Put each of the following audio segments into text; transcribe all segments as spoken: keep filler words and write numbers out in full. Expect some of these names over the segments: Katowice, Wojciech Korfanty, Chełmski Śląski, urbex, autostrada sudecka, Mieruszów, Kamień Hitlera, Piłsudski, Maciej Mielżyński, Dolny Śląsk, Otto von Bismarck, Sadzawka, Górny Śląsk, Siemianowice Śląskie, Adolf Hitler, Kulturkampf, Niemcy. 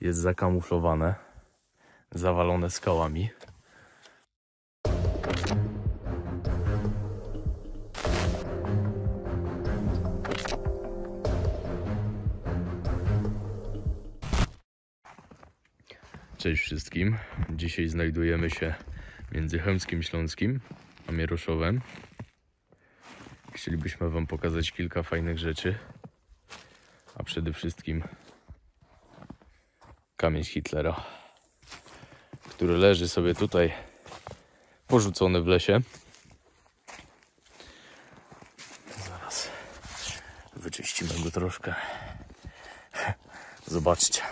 jest zakamuflowane, zawalone skałami. Cześć wszystkim. Dzisiaj znajdujemy się między Chełmskim Śląskim a Mieruszowem. Chcielibyśmy wam pokazać kilka fajnych rzeczy, a przede wszystkim kamień Hitlera, który leży sobie tutaj porzucony w lesie. Zaraz wyczyścimy go troszkę. Zobaczcie.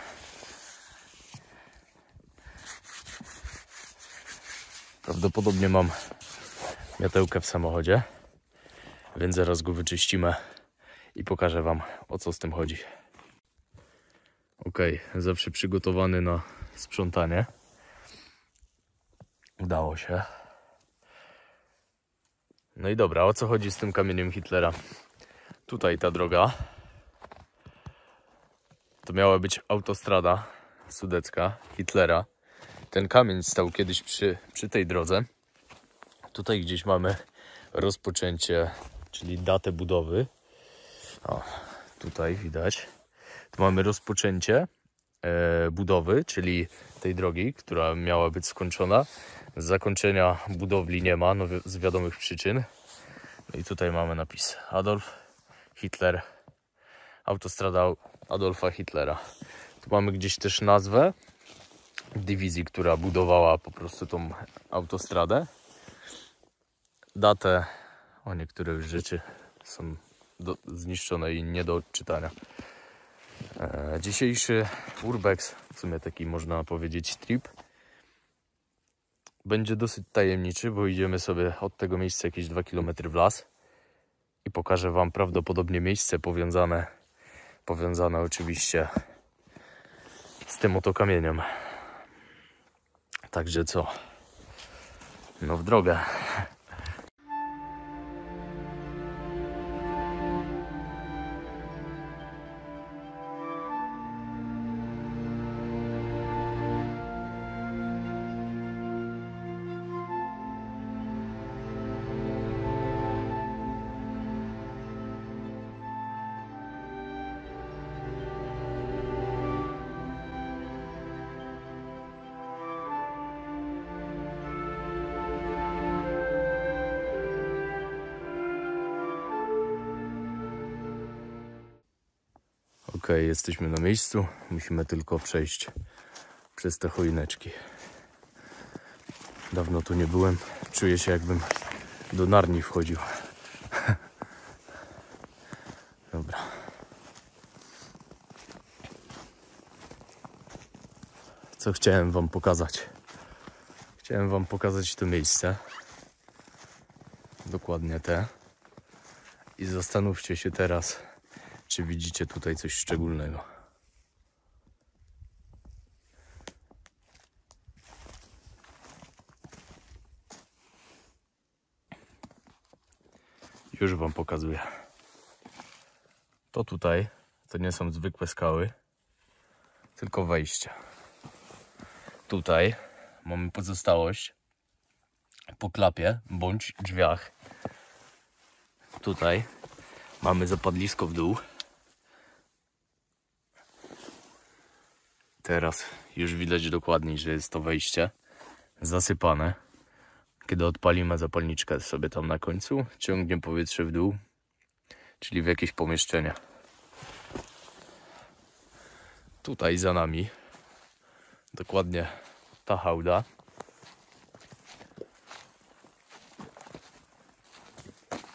Prawdopodobnie mam miatełkę w samochodzie, więc zaraz go wyczyścimy i pokażę wam, o co z tym chodzi. Ok, zawsze przygotowany na sprzątanie. Udało się. No i dobra, o co chodzi z tym kamieniem Hitlera? Tutaj ta droga. To miała być autostrada sudecka Hitlera. Ten kamień stał kiedyś przy, przy tej drodze. Tutaj gdzieś mamy rozpoczęcie, czyli datę budowy. O, tutaj widać. Tu mamy rozpoczęcie e, budowy, czyli tej drogi, która miała być skończona. Zakończenia budowli nie ma, no, z wiadomych przyczyn. No i tutaj mamy napis Adolf Hitler, autostrada Adolfa Hitlera. Tu mamy gdzieś też nazwę dywizji, która budowała po prostu tą autostradę. Datę, o, niektóre już rzeczy są do, zniszczone i nie do odczytania. E, dzisiejszy urbex, w sumie taki można powiedzieć trip, będzie dosyć tajemniczy, bo idziemy sobie od tego miejsca jakieś dwa kilometry w las i pokażę wam prawdopodobnie miejsce powiązane, powiązane oczywiście z tym oto kamieniem. Także co? No w drogę. Ok, jesteśmy na miejscu. Musimy tylko przejść przez te choineczki. Dawno tu nie byłem. Czuję się, jakbym do Narni wchodził. Dobra. Co chciałem wam pokazać? Chciałem wam pokazać to miejsce. Dokładnie te. I zastanówcie się teraz, czy widzicie tutaj coś szczególnego. Już wam pokazuję. To tutaj, to nie są zwykłe skały, tylko wejścia. Tutaj mamy pozostałość po klapie bądź drzwiach. Tutaj mamy zapadlisko w dół. Teraz już widać dokładniej, że jest to wejście zasypane. Kiedy odpalimy zapalniczkę sobie tam na końcu, ciągnie powietrze w dół, czyli w jakieś pomieszczenie. Tutaj za nami dokładnie ta hałda.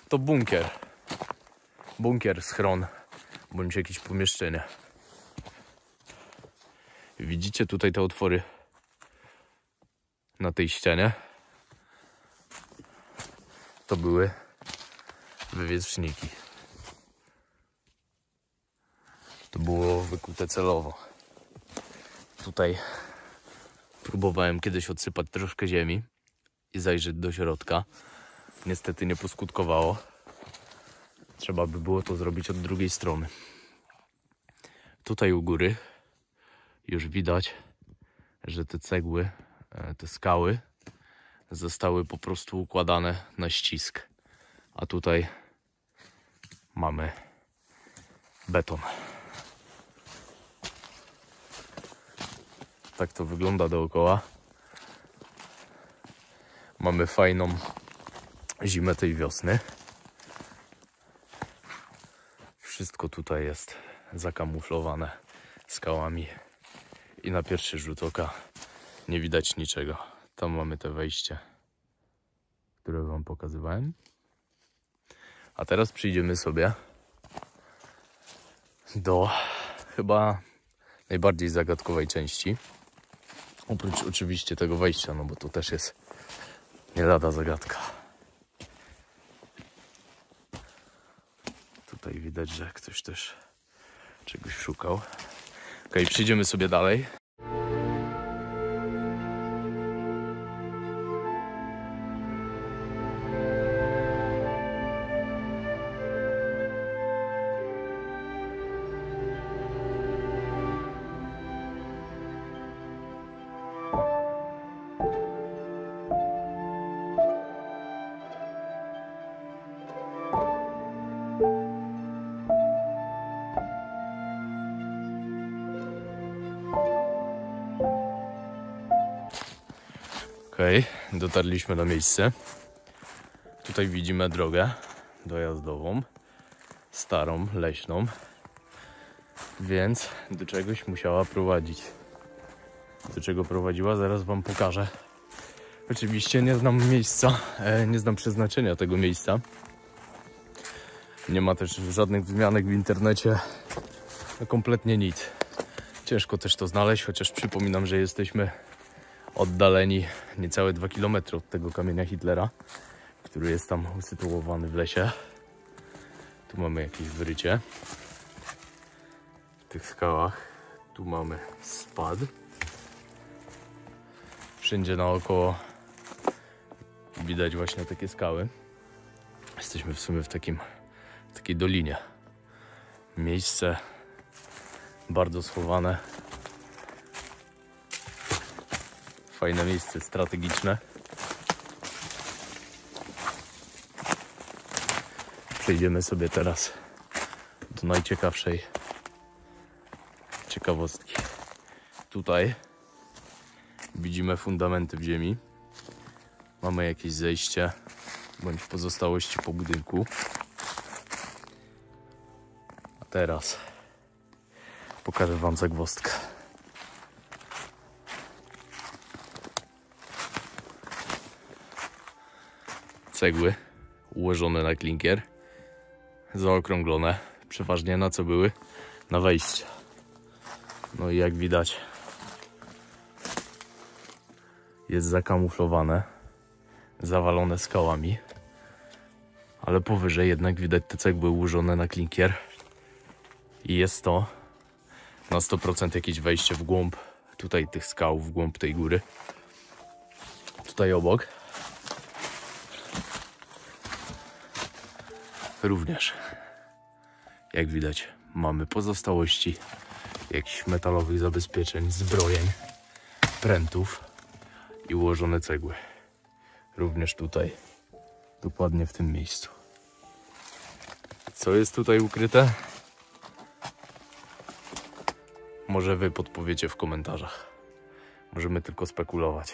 To bunkier. Bunkier, schron, bądź jakieś pomieszczenie. Widzicie tutaj te otwory na tej ścianie? To były wywietrzniki. To było wykute celowo. Tutaj próbowałem kiedyś odsypać troszkę ziemi i zajrzeć do środka. Niestety nie poskutkowało. Trzeba by było to zrobić od drugiej strony. Tutaj u góry już widać, że te cegły, te skały zostały po prostu układane na ścisk. A tutaj mamy beton. Tak to wygląda dookoła. Mamy fajną zimę tej wiosny. Wszystko tutaj jest zakamuflowane skałami i na pierwszy rzut oka nie widać niczego. Tam mamy te wejście, które wam pokazywałem. A teraz przyjdziemy sobie do chyba najbardziej zagadkowej części. Oprócz oczywiście tego wejścia, no bo to też jest nie lada zagadka. Tutaj widać, że ktoś też czegoś szukał. Ok, przyjdziemy sobie dalej. Okay, dotarliśmy na miejsce. Tutaj widzimy drogę dojazdową, starą, leśną, więc do czegoś musiała prowadzić. Do czego prowadziła, zaraz wam pokażę. Oczywiście nie znam miejsca, nie znam przeznaczenia tego miejsca. Nie ma też żadnych wzmianek w internecie, no kompletnie nic. Ciężko też to znaleźć, chociaż przypominam, że jesteśmy oddaleni niecałe dwa kilometry od tego kamienia Hitlera, który jest tam usytuowany w lesie. Tu mamy jakieś wyrycie w tych skałach. Tu mamy spad. Wszędzie naokoło widać właśnie takie skały. Jesteśmy w sumie w, takim, w takiej dolinie. Miejsce bardzo schowane. Fajne miejsce strategiczne. Przejdziemy sobie teraz do najciekawszej ciekawostki. Tutaj widzimy fundamenty w ziemi. Mamy jakieś zejście bądź pozostałości po budynku. A teraz pokażę wam zagwozdkę. Cegły ułożone na klinkier, zaokrąglone, przeważnie na co były? Na wejście. No i jak widać, jest zakamuflowane, zawalone skałami, ale powyżej jednak widać te cegły ułożone na klinkier i jest to na sto procent jakieś wejście w głąb tutaj tych skał, w głąb tej góry. Tutaj obok również, jak widać, mamy pozostałości jakichś metalowych zabezpieczeń, zbrojeń, prętów i ułożone cegły. Również tutaj, dokładnie w tym miejscu. Co jest tutaj ukryte? Może wy podpowiecie w komentarzach. Możemy tylko spekulować.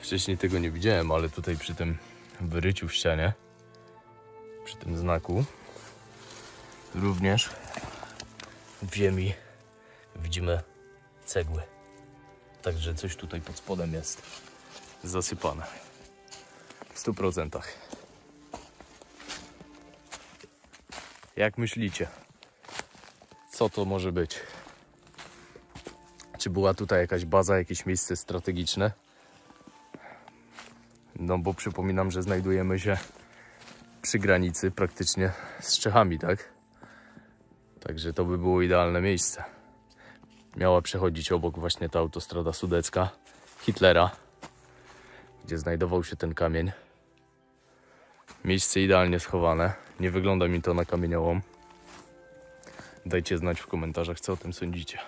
Wcześniej tego nie widziałem, ale tutaj przy tym wyryciu w ścianie, przy tym znaku, również w ziemi widzimy cegły. Także coś tutaj pod spodem jest zasypane. W stu procentach. Jak myślicie, co to może być? Czy była tutaj jakaś baza, jakieś miejsce strategiczne? No bo przypominam, że znajdujemy się przy granicy praktycznie z Czechami, tak? Także to by było idealne miejsce. Miała przechodzić obok właśnie ta autostrada sudecka Hitlera, gdzie znajdował się ten kamień. Miejsce idealnie schowane. Nie wygląda mi to na kamieniołom. Dajcie znać w komentarzach, co o tym sądzicie.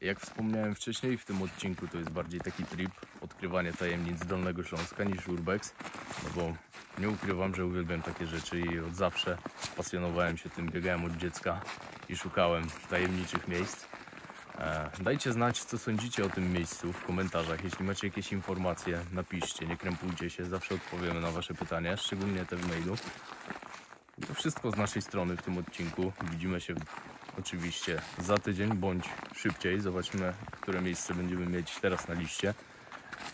Jak wspomniałem wcześniej, w tym odcinku to jest bardziej taki trip, odkrywanie tajemnic Dolnego Śląska niż urbex, no bo nie ukrywam, że uwielbiam takie rzeczy i od zawsze pasjonowałem się tym, biegałem od dziecka i szukałem tajemniczych miejsc. Dajcie znać, co sądzicie o tym miejscu w komentarzach. Jeśli macie jakieś informacje, napiszcie, nie krępujcie się, zawsze odpowiemy na wasze pytania, szczególnie te w mailu. To wszystko z naszej strony w tym odcinku. Widzimy się oczywiście za tydzień bądź szybciej. Zobaczmy, które miejsce będziemy mieć teraz na liście.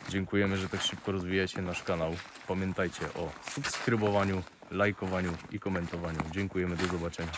Dziękujemy, że tak szybko rozwijacie nasz kanał. Pamiętajcie o subskrybowaniu, lajkowaniu i komentowaniu. Dziękujemy, do zobaczenia.